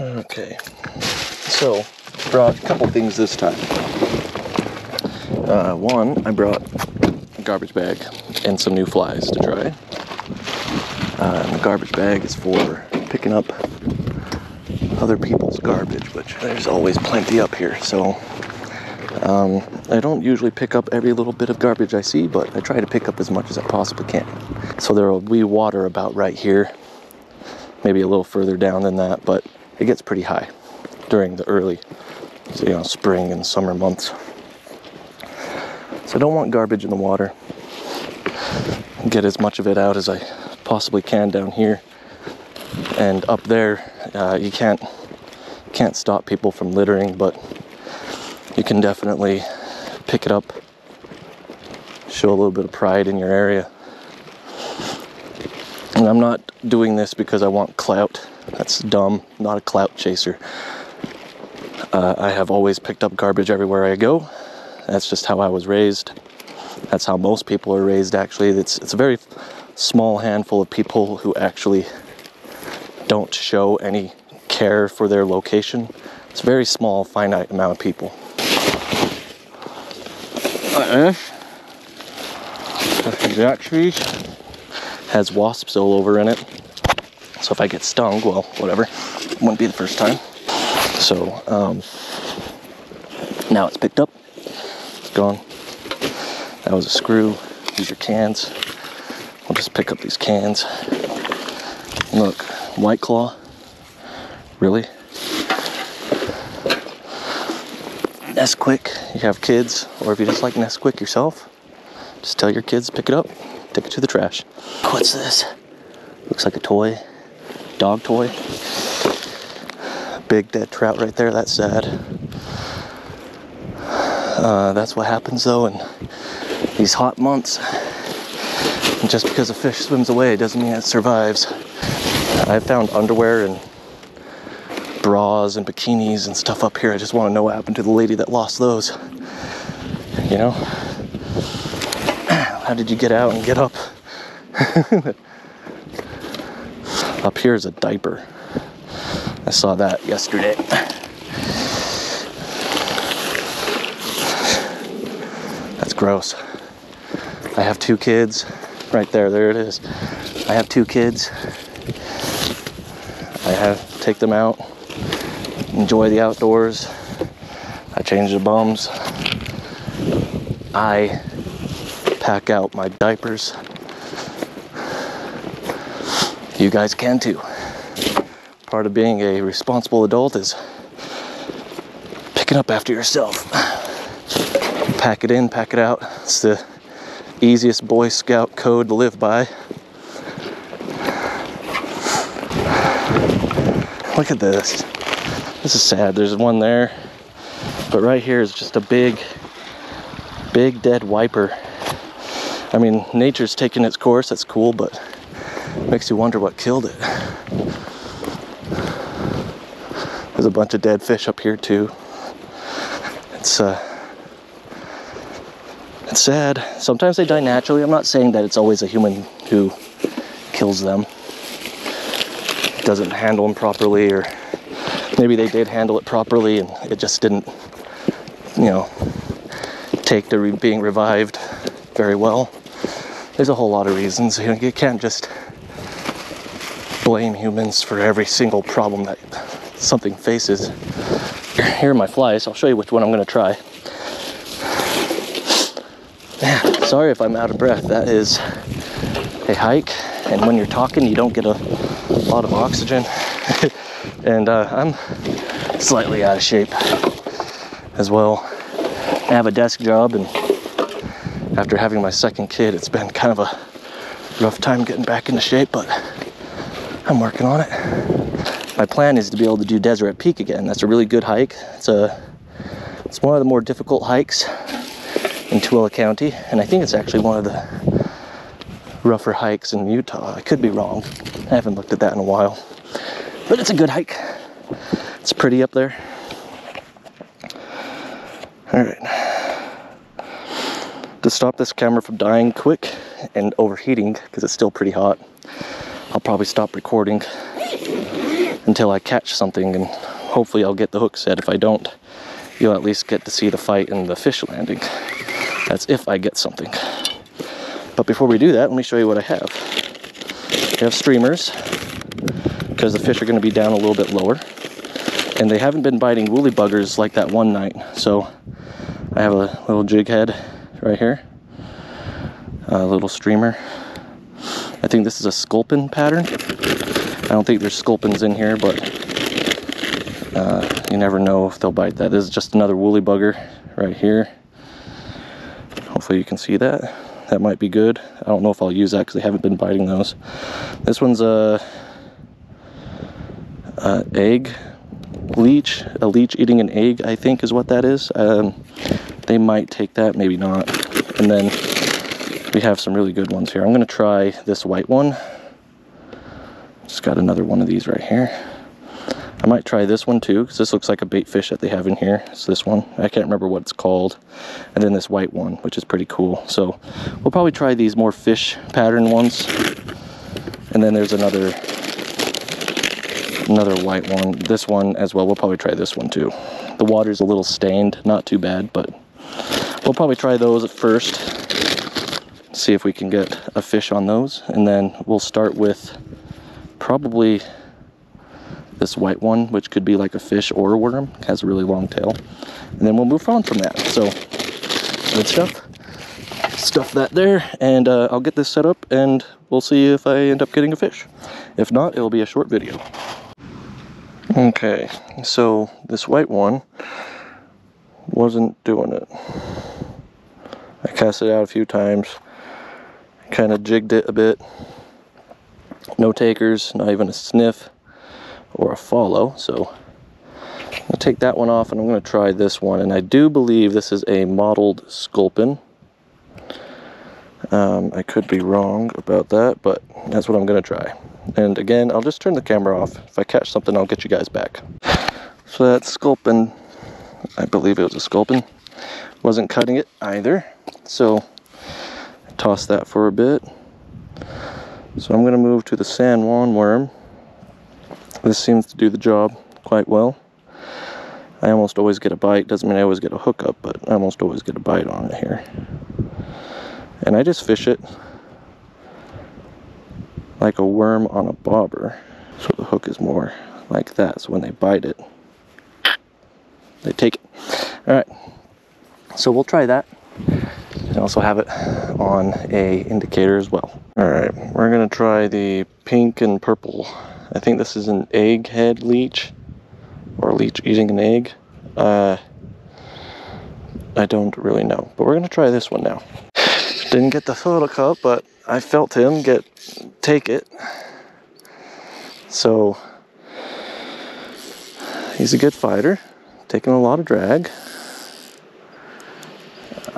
Okay, so I brought a couple things this time. One, I brought a garbage bag and some new flies to try. And the garbage bag is for picking up other people's garbage, which there's always plenty up here. So I don't usually pick up every little bit of garbage I see, but I try to pick up as much as I possibly can. So there will be water about right here, maybe a little further down than that, but it gets pretty high during the early, spring and summer months. So I don't want garbage in the water. Get as much of it out as I possibly can down here. And up there, you can't stop people from littering, but you can definitely pick it up, show a little bit of pride in your area. And I'm not doing this because I want clout. That's dumb. I'm not a clout chaser. I have always picked up garbage everywhere I go. That's just how I was raised. That's how most people are raised, actually. It's a very small handful of people who actually don't show any care for their location. It's a very small, finite amount of people. The jack tree has wasps all over in it. So if I get stung, well, whatever, it wouldn't be the first time. So now it's picked up, it's gone. That was a screw. These are cans. We'll just pick up these cans. Look, White Claw, really? Nesquik, you have kids, or if you just like Nesquik yourself, just tell your kids, pick it up, take it to the trash. What's this? Looks like a toy. Dog toy. Big dead trout right there. That's sad. That's what happens though in these hot months. And just because a fish swims away doesn't mean it survives. I found underwear and bras and bikinis and stuff up here. I just want to know what happened to the lady that lost those. You know? How did you get out and get up? Up here is a diaper. I saw that yesterday. That's gross. I have two kids. Right there, there it is. I have two kids. I have to take them out, enjoy the outdoors. I change the bums. I pack out my diapers. You guys can too. Part of being a responsible adult is picking up after yourself. Pack it in, pack it out. It's the easiest Boy Scout code to live by. Look at this. This is sad. There's one there, but right here is just a big dead wiper. I mean, nature's taking its course. That's cool, but makes you wonder what killed it. There's a bunch of dead fish up here too. It's sad. Sometimes they die naturally. I'm not saying that it's always a human who kills them. Doesn't handle them properly, or maybe they did handle it properly and it just didn't, take to being revived very well. There's a whole lot of reasons. You can't just blame humans for every single problem that something faces. Here are my flies. I'll show you which one I'm gonna try. Man, sorry if I'm out of breath. That is a hike, and when you're talking, you don't get a lot of oxygen. And I'm slightly out of shape as well. I have a desk job, and after having my second kid, it's been kind of a rough time getting back into shape, but I'm working on it. My plan is to be able to do Deseret Peak again. That's a really good hike. It's one of the more difficult hikes in Tooele County, and I think it's actually one of the rougher hikes in Utah. I could be wrong. I haven't looked at that in a while, but it's a good hike. It's pretty up there. All right. To stop this camera from dying quick and overheating, because it's still pretty hot, I'll probably stop recording until I catch something, and hopefully I'll get the hook set. If I don't, you'll at least get to see the fight and the fish landing. That's if I get something. But before we do that, let me show you what I have. I have streamers, because the fish are going to be down a little bit lower, and they haven't been biting wooly buggers like that one night. So I have a little jig head right here, a little streamer. I think this is a sculpin pattern. I don't think there's sculpins in here, but you never know if they'll bite that. This is just another wooly bugger right here. Hopefully you can see that. That might be good. I don't know if I'll use that because they haven't been biting those. This one's a egg leech. A leech eating an egg, I think, is what that is. They might take that, maybe not. And then we have some really good ones here. I'm gonna try this white one. Just got another one of these right here. I might try this one too, because this looks like a bait fish that they have in here. It's this one. I can't remember what it's called. And then this white one, which is pretty cool. So we'll probably try these more fish pattern ones. And then there's another white one. This one as well. We'll probably try this one too. The water's a little stained, not too bad, but we'll probably try those at first. See if we can get a fish on those, and then we'll start with probably this white one, which could be like a fish or a worm. It has a really long tail, and then we'll move on from that. So good stuff. Stuff that there, and I'll get this set up, and we'll see if I end up getting a fish. If not, it'll be a short video. Okay, so this white one wasn't doing it. I cast it out a few times. Kind of jigged it a bit. No takers, not even a sniff or a follow. So I'm gonna take that one off, and I'm gonna try this one. And I do believe this is a mottled sculpin. I could be wrong about that, but that's what I'm gonna try. And again, I'll just turn the camera off. If I catch something, I'll get you guys back. So that sculpin, I believe it was a sculpin, wasn't cutting it either. So toss that for a bit. So I'm going to move to the San Juan worm. This seems to do the job quite well. I almost always get a bite. Doesn't mean I always get a hookup, but I almost always get a bite on it here. And I just fish it like a worm on a bobber. So the hook is more like that. So when they bite it, they take it. All right. So we'll try that. And also have it on a indicator as well. All right, we're gonna try the pink and purple. I think this is an egghead leech, or a leech eating an egg. I don't really know, but we're gonna try this one now. Didn't get the photo cup, but I felt him take it. So he's a good fighter, taking a lot of drag.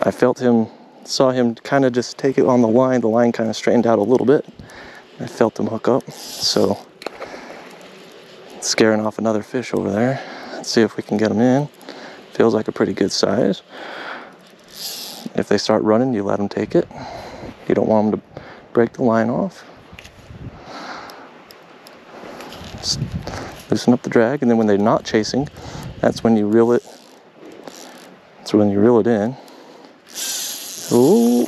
I felt him. Saw him kind of just take it on the line. The line kind of straightened out a little bit. I felt him hook up. So scaring off another fish over there. Let's see if we can get him in. Feels like a pretty good size. If they start running, you let them take it. You don't want them to break the line off. Just loosen up the drag, and then when they're not chasing, that's when you reel it. That's when you reel it in. Ooh,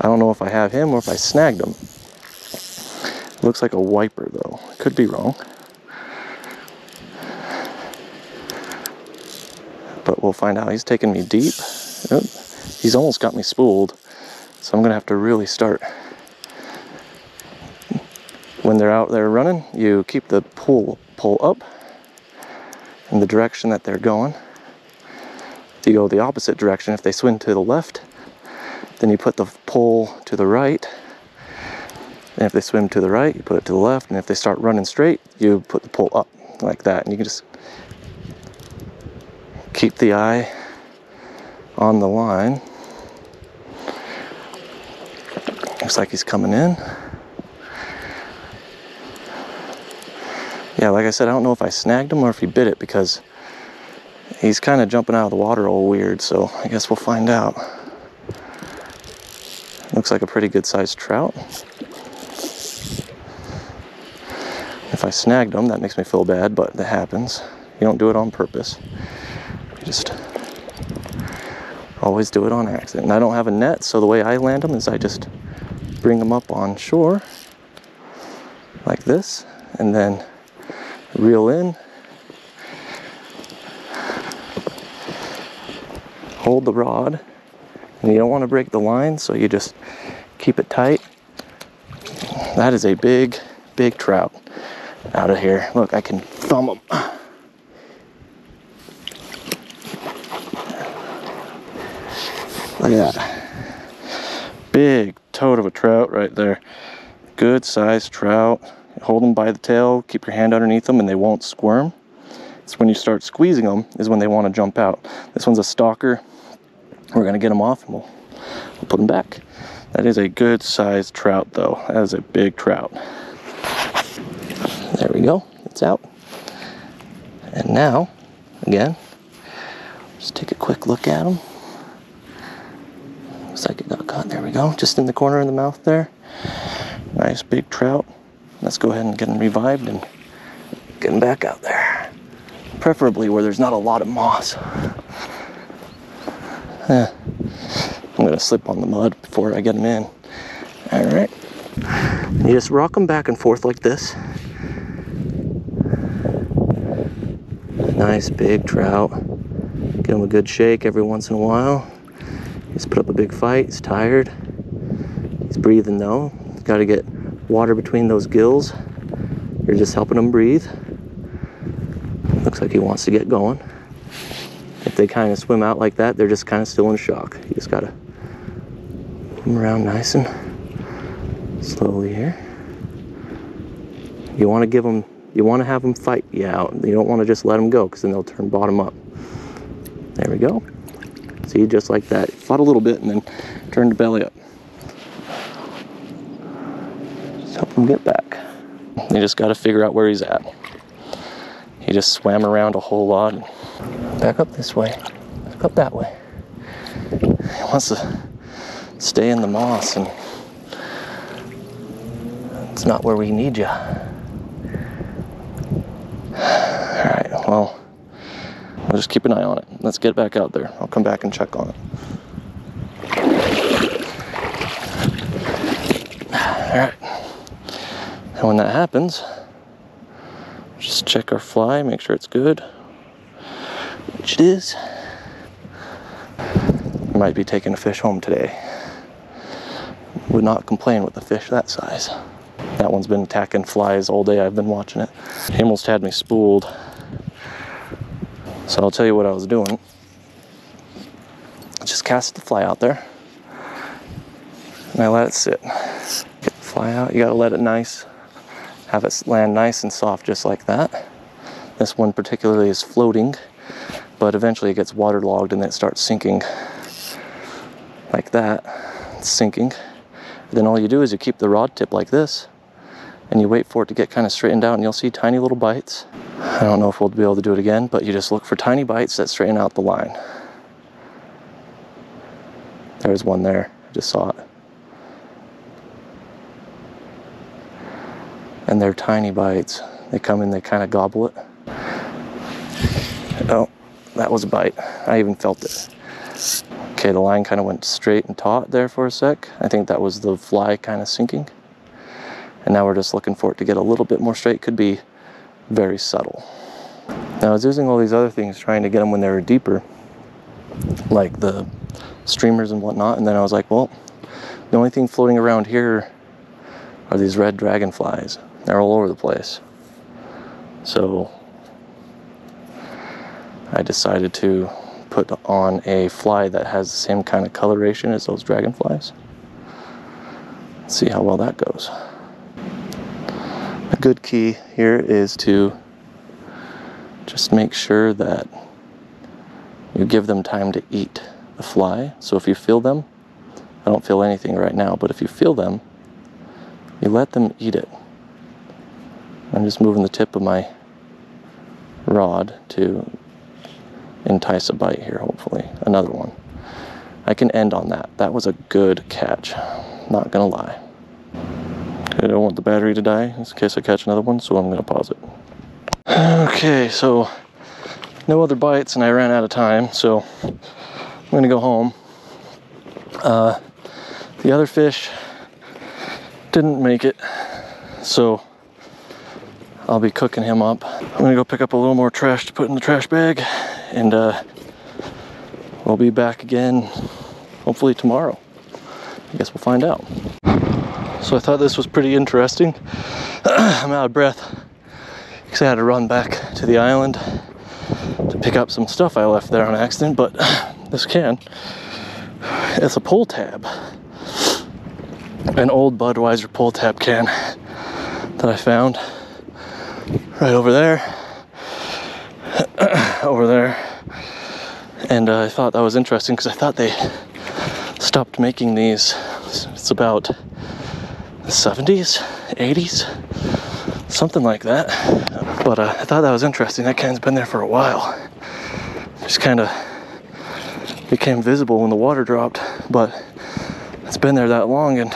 I don't know if I have him or if I snagged him. Looks like a wiper though. Could be wrong. But we'll find out. He's taking me deep. Yep. He's almost got me spooled. So I'm gonna have to really start. When they're out there running, you keep the pull up in the direction that they're going. If you go the opposite direction, if they swing to the left, then you put the pole to the right. And if they swim to the right, you put it to the left. And if they start running straight, you put the pole up like that. And you can just keep the eye on the line. Looks like he's coming in. Yeah, like I said, I don't know if I snagged him or if he bit it, because he's kind of jumping out of the water all weird, so I guess we'll find out. Looks like a pretty good sized trout. If if I snagged them, that makes me feel bad, but that happens. You don't do it on purpose. You just always do it on accident. And I don't have a net, so the way I land them is I just bring them up on shore like this, and then reel in, hold the rod, and you don't want to break the line, so you just keep it tight. That is a big, big trout out of here. Look, I can thumb them. Look at that. Big toad of a trout right there. Good sized trout. Hold them by the tail, keep your hand underneath them, and they won't squirm. It's when you start squeezing them is when they want to jump out. This one's a stalker. We're going to get them off and we'll put them back. That is a good sized trout though. That is a big trout. There we go. It's out. And now, again, just take a quick look at them. Looks like it got caught. There we go. Just in the corner of the mouth there. Nice big trout. Let's go ahead and get them revived and get them back out there. Preferably where there's not a lot of moss. Yeah. I'm gonna slip on the mud before I get them in. All right. And you just rock them back and forth like this. Nice big trout. Give them a good shake every once in a while. He's put up a big fight. He's tired. He's breathing though. He's got to get water between those gills. You're just helping him breathe. Looks like he wants to get going. If they kind of swim out like that, they're just kind of still in shock. You just gotta come around nice and slowly here. You want to give them, you want to have them fight you out. You don't want to just let them go because then they'll turn bottom up. There we go. See, just like that. It fought a little bit and then turned the belly up. Just help him get back. You just got to figure out where he's at. He just swam around a whole lot. Back up this way. Back up that way. He wants to stay in the moss, and it's not where we need you. Alright, well, we'll just keep an eye on it. Let's get back out there. I'll come back and check on it. Alright. And when that happens, just check our fly, make sure it's good, which it is. I might be taking a fish home today. Would not complain with a fish that size. That one's been attacking flies all day. I've been watching it. He almost had me spooled. So I'll tell you what I was doing. I just cast the fly out there and I let it sit. Get the fly out. You gotta let it nice. Have it land nice and soft just like that. This one particularly is floating, but eventually it gets waterlogged and then it starts sinking. Like that, it's sinking. Then all you do is you keep the rod tip like this and you wait for it to get kind of straightened out, and you'll see tiny little bites. I don't know if we'll be able to do it again, but you just look for tiny bites that straighten out the line. There was one there, I just saw it. And they're tiny bites. They come in, they kind of gobble it. Oh, that was a bite. I even felt it. Okay, the line kind of went straight and taut there for a sec. I think that was the fly kind of sinking. And now we're just looking for it to get a little bit more straight. Could be very subtle. Now, I was using all these other things, trying to get them when they were deeper, like the streamers and whatnot. And then I was like, well, the only thing floating around here are these red dragonflies. They're all over the place. So I decided to put on a fly that has the same kind of coloration as those dragonflies. Let's see how well that goes. A good key here is to just make sure that you give them time to eat the fly. So if you feel them, I don't feel anything right now, but if you feel them, you let them eat it. I'm just moving the tip of my rod to entice a bite here, hopefully. Another one. I can end on that. That was a good catch. Not gonna lie. I don't want the battery to die in case I catch another one, so I'm gonna pause it. Okay, so no other bites and I ran out of time, so I'm gonna go home. The other fish didn't make it, so I'll be cooking him up. I'm gonna go pick up a little more trash to put in the trash bag, and we'll be back again hopefully tomorrow. I guess we'll find out. So I thought this was pretty interesting. I'm out of breath because I had to run back to the island to pick up some stuff I left there on accident, but this can. It's a pull tab. An old Budweiser pull tab can that I found right over there. Over there. And I thought that was interesting because I thought they stopped making these. It's about the 70s, 80s, something like that. But I thought that was interesting. That can's been there for a while. Just kind of became visible when the water dropped, but it's been there that long and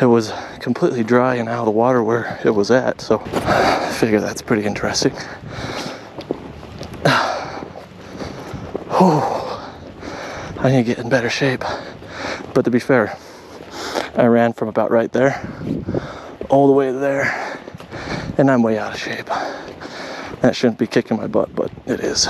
it was completely dry and out of the water where it was at. So I figure that's pretty interesting. Oh, I need to get in better shape. But to be fair, I ran from about right there all the way there, and I'm way out of shape. That shouldn't be kicking my butt, but it is.